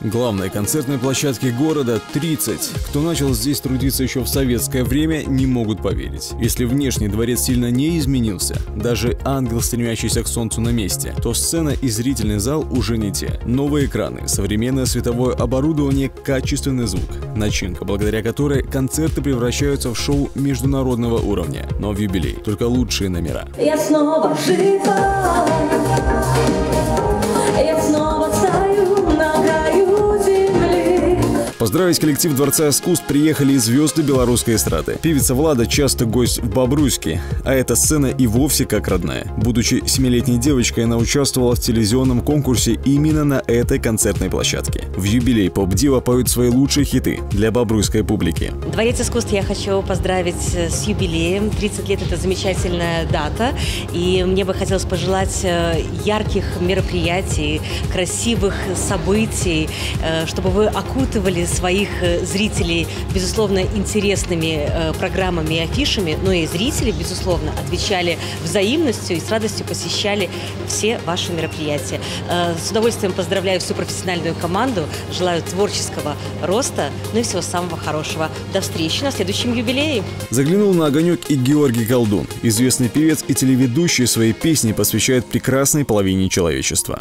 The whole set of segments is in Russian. Главной концертной площадки города 30. Кто начал здесь трудиться еще в советское время, не могут поверить. Если внешний дворец сильно не изменился, даже ангел, стремящийся к солнцу, на месте, то сцена и зрительный зал уже не те. Новые экраны, современное световое оборудование, качественный звук. Начинка, благодаря которой концерты превращаются в шоу международного уровня. Но в юбилей только лучшие номера. Я снова жива, я снова стою на краю. Поздравить коллектив Дворца искусств приехали и звезды белорусской эстрады. Певица Влада часто гость в Бобруйске, а эта сцена и вовсе как родная. Будучи 7-летней девочкой, она участвовала в телевизионном конкурсе именно на этой концертной площадке. В юбилей поп-дива поют свои лучшие хиты для бобруйской публики. Дворец искусств я хочу поздравить с юбилеем. 30 лет – это замечательная дата. И мне бы хотелось пожелать ярких мероприятий, красивых событий, чтобы вы окутывали своих зрителей, безусловно, интересными программами и афишами, но и зрители, безусловно, отвечали взаимностью и с радостью посещали все ваши мероприятия. С удовольствием поздравляю всю профессиональную команду, желаю творческого роста, ну и всего самого хорошего. До встречи на следующем юбилее. Заглянул на огонек и Георгий Голдун. Известный певец и телеведущий свои песни посвящает прекрасной половине человечества.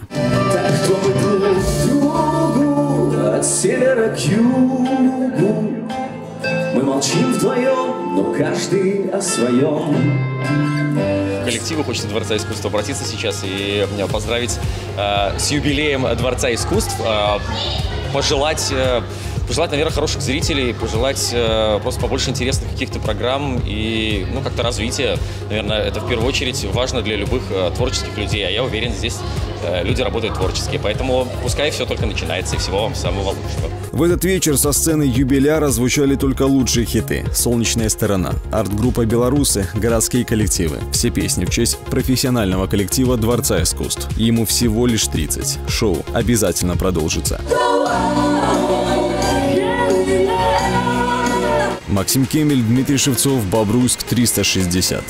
От севера к югу мы молчим вдвоем, но каждый о своем. Коллективу хочется Дворца искусств обратиться сейчас и поздравить с юбилеем Дворца искусств, пожелать, наверное, хороших зрителей, пожелать просто побольше интересных каких-то программ и, ну, как-то развития. Наверное, это в первую очередь важно для любых творческих людей, а я уверен, здесь люди работают творческие, поэтому пускай все только начинается, и всего вам самого лучшего. В этот вечер со сцены юбиляра звучали только лучшие хиты. «Солнечная сторона», арт-группа «Белорусы», городские коллективы. Все песни в честь профессионального коллектива Дворца искусств. Ему всего лишь 30. Шоу обязательно продолжится. Максим Кембель, Дмитрий Шевцов, Бобруйск 360.